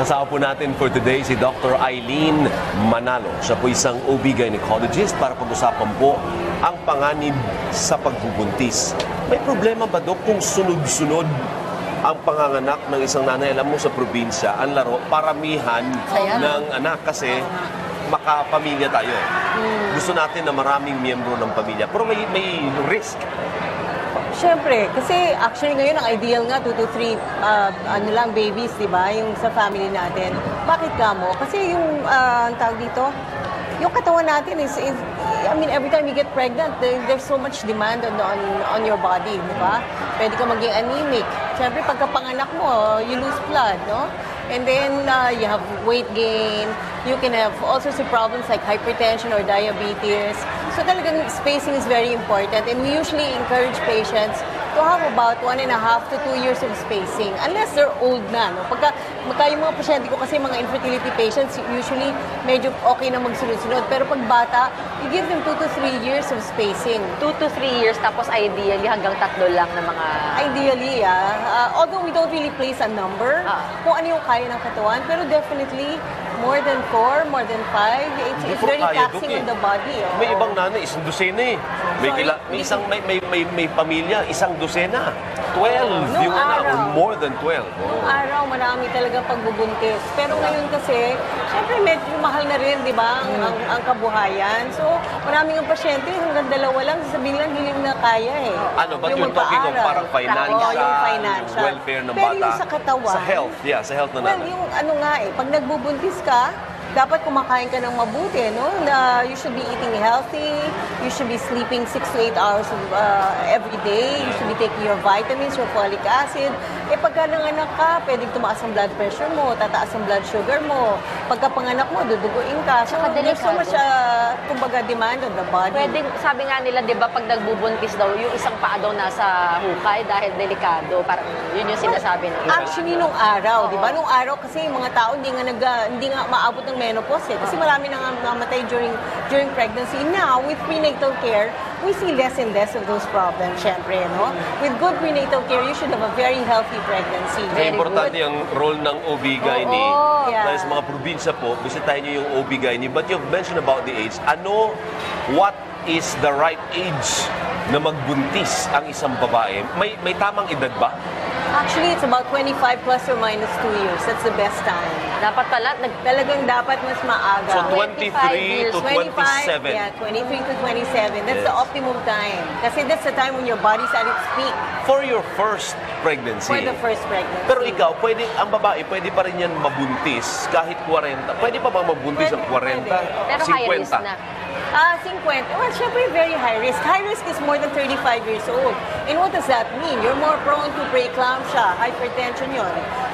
Kasama po natin for today si Dr. Eileen Manalo. Siya po isang OB-gynecologist para pag-usapan po ang panganib sa pagbubuntis. May problema ba, Dok, kung sunod-sunod ang panganganak ng isang nanay? Alam mo, sa probinsya, ang laro, paramihan ng anak kasi makapamilya tayo. Gusto natin na maraming miyembro ng pamilya. Pero may risk. Siyempre, kasi actually ngayon ang ideal nga 2 to 3 babies, di ba? Yung sa family natin. Bakit ka mo? Kasi yung ang tawag dito, yung katawan natin is I mean, every time you get pregnant, there's so much demand on your body, di ba? Pwede ka maging anemic. Siyempre, pagkapanganak mo, you lose blood, no? And then, you have weight gain. You can have all sorts of problems like hypertension or diabetes. So talagang spacing is very important. And we usually encourage patients to have about 1.5 to 2 years of spacing. Unless they're old na, no? Pagka yung mga pasyente ko kasi mga infertility patients, usually medyo okay na magsunod-sunod. Pero pag bata, you give them 2 to 3 years of spacing. 2 to 3 years, tapos ideally hanggang 3 lang na mga... Ideally, although we don't really place a number, kung ano yung kaya ng katawan, pero definitely more than 4, more than 5, it's very taxing on the body. Oh. May ibang nanay, isang dosena eh. May pamilya, isang dosena. 12, no, yung araw, na, or more than 12. Oh. Noong araw, marami talaga pagbubuntis. Pero ngayon kasi, syempre medyo mahal na rin, di ba, ang kabuhayan. So, maraming ang pasyente, hanggang 2 lang, sasabihin lang, hiling na kaya eh. Ano ba yung talking of parang financial, yung welfare ng bata? Pero yung sa katawan. Sa health, yeah, sa health na naman. Well, yung ano nga eh, pag nagbubuntis ka, dapat kumakain ka ng mabuti, no? You should be eating healthy, you should be sleeping 6 to 8 hours every day, you should be taking your vitamins, your folic acid. Eh, pagka nanganak ka, pwedeng tumaas ang blood pressure mo, tataas ang blood sugar mo. Pagka panganak mo, duduguin ka. So, there's so much, kumbaga, demand on the body. Pwedeng, sabi nga nila, di ba, pag nagbubuntis daw, yung isang paa daw nasa hukay dahil delikado. Parang, yun yung sinasabi nila. Actually, nung araw, di ba? Nung araw, kasi yung mga tao hindi nga maabot ng menopause eh. Kasi marami nang namatay during pregnancy. Now, with prenatal care, we see less and less of those problems, syempre, no? With good prenatal care, you should have a very healthy pregnancy. Very importante good. Yung role ng OB-GYN. Dahil sa mga probinsya po, bisitahin nyo yung OB-GYN. But you've mentioned about the age. What is the right age na magbuntis ang isang babae? May tamang edad ba? Actually, it's about 25 plus or minus 2 years. That's the best time. Dapat pala, talagang dapat mas maaga. So, 23 to 27. Yeah, 23 to 27. That's the optimum time. Kasi that's the time when your body's at its peak. For your first pregnancy. For the first pregnancy. Pero ikaw, ang babae, pwede pa rin yan mabuntis kahit 40. Pwede pa bang mabuntis ang 40? Pero 50. High risk na. 50. Well, syempre, very high risk. High risk is more than 35 years old. And what does that mean? You're more prone to preeclampsia, hypertension yun.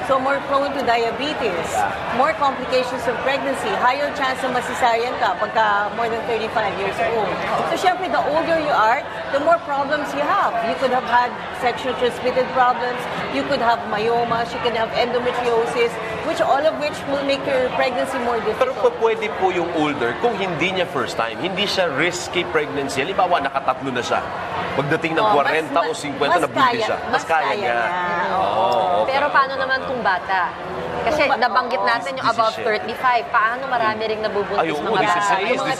So, more prone to diabetes, more complications of pregnancy, higher chance na masisaryan ka pagka more than 35 years old. So, syempre, the older you are, the more problems you have. You could have had sexually transmitted problems, you could have myomas, you could have endometriosis, which all of which will make your pregnancy more difficult. Pero pwede po yung older kung hindi niya first time, hindi siya risky pregnancy. Halimbawa, nakatatlo na siya. Pagdating ng 40 o 50, nabuntis siya. Mas kaya niya. Okay. Pero paano naman kung bata? Kasi nabanggit natin yung above 35. Paano marami rin nabubuntis mga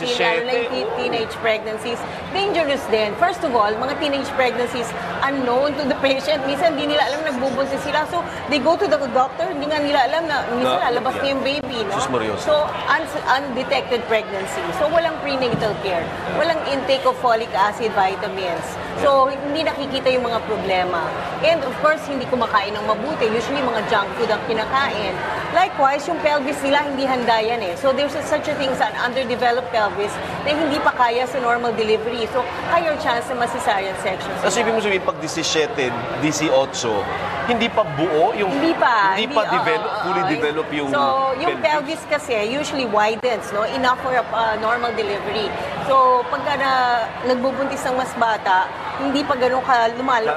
teenage pregnancies? Dangerous din. First of all, mga teenage pregnancies unknown to the patient. Minsan, hindi nila alam na nagbubuntis sila. So, they go to the doctor, hindi nga nila alam na minsan lalabas na yung baby. No? So, undetected pregnancy. So, walang prenatal care. Walang intake of folic acid, vitamins. So, hindi nakikita yung mga problema. And of course, hindi kumakain ng mabuti. Usually, mga junk food ang kinakain. Likewise, yung pelvis nila, hindi handa yan eh. So, there's such a thing as an underdeveloped pelvis na hindi pa kaya sa normal delivery. So, higher chance na masisaryan section. So, ibig mo sabihin, pag 17, 18, hindi pa buo yung... Hindi pa fully develop yung pelvis. So, yung pelvis kasi usually widens, no? Enough for normal delivery. So, pagka nagbubuntis ng mas bata, hindi pa ganun ka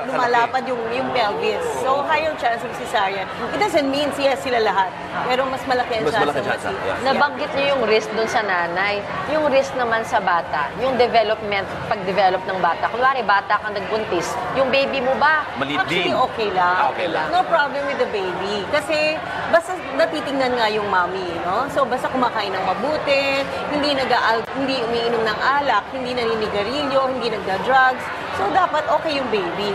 lumalapad yung pelvis. So, higher chance of cesarean. It doesn't mean yes sila lahat. Pero mas malaki ang chance. Nabanggit niyo yung risk doon sa nanay. Yung risk naman sa bata, yung development, pag-develop ng bata. Kunwari, bata kang nagbuntis, yung baby mo ba? Actually, okay lang. No problem with the baby. Kasi, basta natitingnan nga yung mommy, no? So, basta kumakain ng mabuti, hindi umiinom ng alak, hindi naninigarilyo, hindi nagda-drugs. So, dapat okay yung baby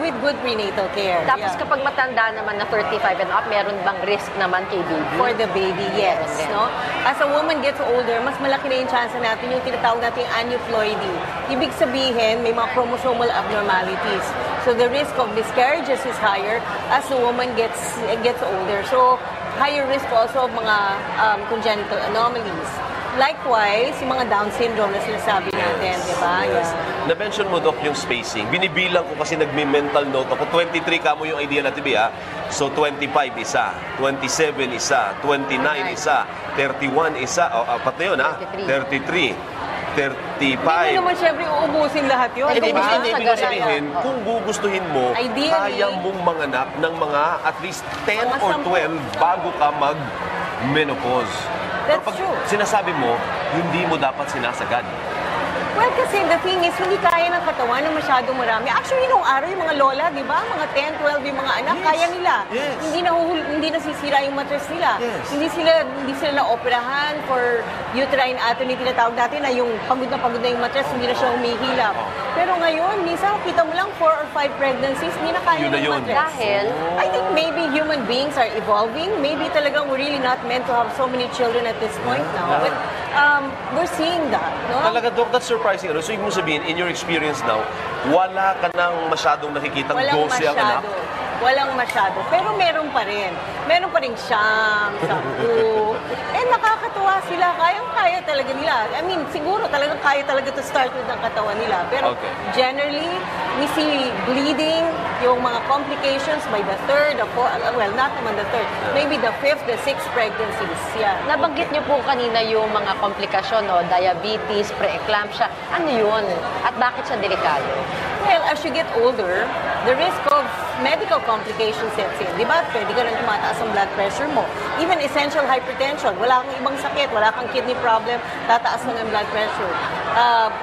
with good prenatal care. Tapos kapag matanda naman na 35 and up, meron bang risk naman kay baby? For the baby, yes. No? As a woman gets older, mas malaki na yung chance natin yung tinatawag natin aneuploidy. Ibig sabihin, may mga chromosomal abnormalities. So, the risk of miscarriages is higher as the woman gets older. So, higher risk also of mga congenital anomalies. Likewise, yung mga Down syndrome na sinasabi natin, di ba? Na-mention mo, Doc, yung spacing. Binibilang ko kasi nagmi-mental note ako. 23 ka mo yung idea na tibi, ha? So, 25 isa, 27 isa, 29 isa, 31 isa, apat na yun, ha? 33. 35. Hindi mo naman siyempre uubusin lahat yun. Ibig sabihin, kung gugustuhin mo, kaya mong manganak ng mga at least 10 or 12 bago ka mag-menopause. That's true. Kapag sinasabi mo, hindi mo dapat sinasagad. Well, kasi the thing is, hindi kaya ng katawan na masyadong marami. Actually, nung araw, yung mga lola, di ba? Mga 10, 12, yung mga anak, kaya nila. Hindi nasisira yung mattress nila. Hindi sila na-operahan for uterine atony, tinatawag natin na yung pagod na yung mattress, hindi na siya humihilap. Pero ngayon, minsan, kita mo lang 4 or 5 pregnancies, hindi na kaya ng mattress. Dahil, I think maybe human beings are evolving. Maybe talagang we're really not meant to have so many children at this point now. But we're seeing that, no? Talaga, Doc, that's surprising. So, ibig sabihin, in your experience now, wala ka nang masyadong nakikitang dose ang anak? Walang masyado. Pero meron pa rin. Meron pa rin siyang, sampu. Eh, nakakatuwa sila. Kayang-kaya talaga nila. I mean, siguro talagang kaya talaga to start with ang katawan nila. Pero generally, we see bleeding, yung mga complications by the 3rd, the 4th, well, not naman the 3rd, maybe the 5th, the 6th pregnancies. Nabanggit niyo po kanina yung mga komplikasyon, no? Diabetes, preeclampsia. Ano yun? At bakit siya delikado? Well, as you get older, the risk of medical complications sets in. Diba? Pwede ka rin tumataas ang blood pressure mo. Even essential hypertension. Wala kang ibang sakit, wala kang kidney problem, tataas lang ang blood pressure.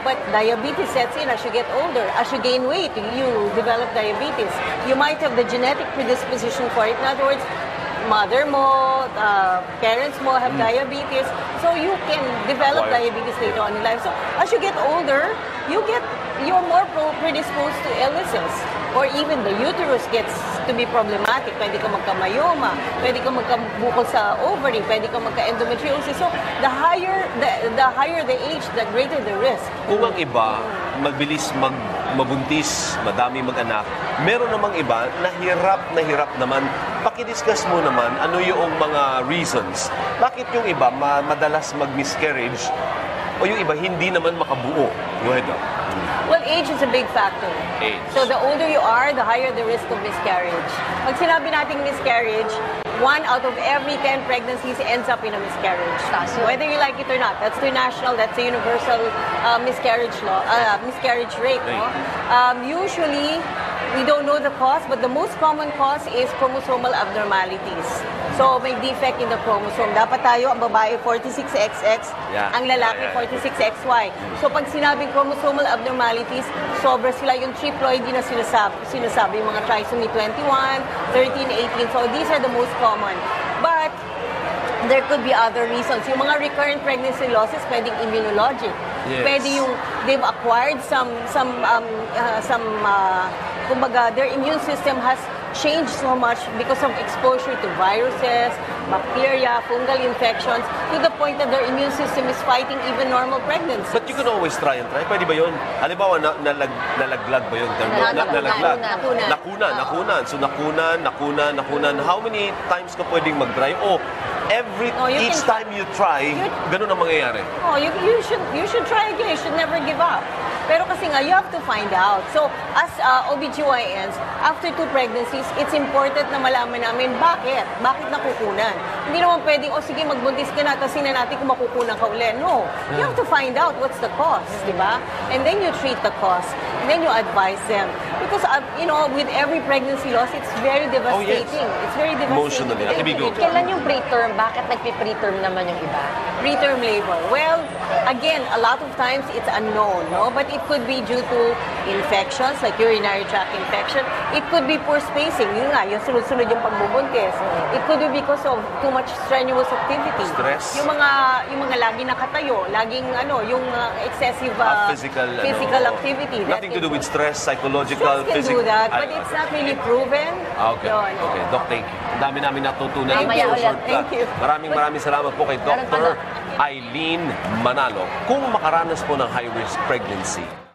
But diabetes sets in as you get older. As you gain weight, you develop diabetes. You might have the genetic predisposition for it. In other words, mother mo, parents mo have diabetes. So you can develop diabetes later on in life. So as you get older, you're more predisposed to illnesses. Or even the uterus gets to be problematic. Pwede ka magka-myoma, pwede ka magka-bukol sa ovary, pwede ka magka-endometriosis. So, the higher the age, the greater the risk. Kung ang iba, mabilis mabuntis, madami mag-anak, meron namang iba na hirap naman. Pakidiscuss mo naman ano yung mga reasons. Bakit yung iba madalas mag-miscarriage o yung iba hindi naman makabuo? Go ahead, Doc. Well, age is a big factor. So the older you are, the higher the risk of miscarriage. Pag sinabi nating miscarriage, 1 out of every 10 pregnancies ends up in a miscarriage. Whether you like it or not, that's the national, that's the universal miscarriage rate. Usually, we don't know the cause, but the most common cause is chromosomal abnormalities. So, may defect in the chromosome. Dapat tayo, ang babae 46XX, ang lalaki 46XY. So, pag sinabing chromosomal abnormalities, sobra sila yung triploid na sinasabi, yung mga trisomy 21, 13, 18. So, these are the most common. But, there could be other reasons. Yung mga recurrent pregnancy losses, pwedeng immunologic. Pwede yung, they've acquired kumbaga, their immune system has changed so much because of exposure to viruses, bacteria, fungal infections, to the point that their immune system is fighting even normal pregnancies. But you can always try and try. Pwede ba yun? Halimbawa, nalaglag ba yun? Nalaglag. Nakunan. So, nakunan. How many times ka pwedeng mag-try? O, each time you try, ganun ang mangyayari. Oh, you should try again. You should never give up. Pero kasi nga, you have to find out. So, as OB/GYNs, after 2 pregnancies, it's important na malaman namin bakit. Bakit nakukunan? Hindi naman pwedeng, oh sige, magbuntis ka na, tapos sinan natin kung makukunan ka ulit. No. You have to find out what's the cause, di ba? And then you treat the cause. And then you advise them. Because, you know, with every pregnancy loss, it's very devastating. Oh, yes. It's very devastating. Emotionally. Kailan yung preterm? Bakit nagpipreterm naman yung iba? Preterm labor. Well, again, a lot of times it's unknown, no? But it could be due to infections, like urinary tract infection. It could be poor spacing. Yun nga, yung sunod-sunod yung pagbubuntis. It could be because of too much strenuous activity. Stress. Yung mga lagi nakatayo, laging, ano, yung excessive physical activity. Nothing to do with stress, psychological, physical. Stress can do that, but it's not really proven. Okay. Okay. Doc, thank you. Ang dami namin natutunan. Thank you. Maraming salamat po kay Dr. Eileen Manalo. Kung makaranas po ng high-risk pregnancy,